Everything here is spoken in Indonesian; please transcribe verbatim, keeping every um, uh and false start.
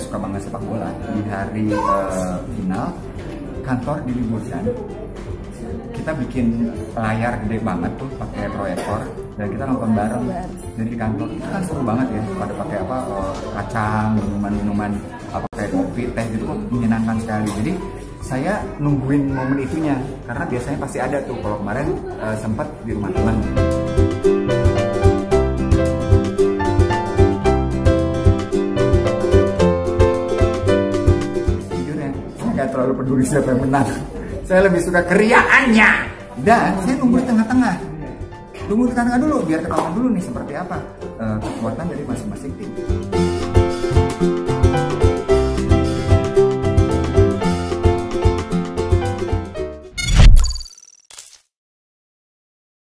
saya suka banget sepak bola. Di hari uh, final, kantor diliburkan. Kita bikin layar gede banget tuh pakai proyektor dan kita nonton bareng dari di kantor. Itu kan seru banget ya, pada pakai apa uh, kacang, minuman-minuman apa kayak kopi, teh gitu, kok menyenangkan sekali. Jadi saya nungguin momen itunya karena biasanya pasti ada tuh. Kalau kemarin uh, sempat di rumah teman. Terlalu peduli siapa yang menang, saya lebih suka keriaannya. Dan saya nunggu di tengah-tengah, nunggu di tengah-tengah dulu biar ketahuan dulu nih seperti apa uh, kekuatan dari masing-masing tim.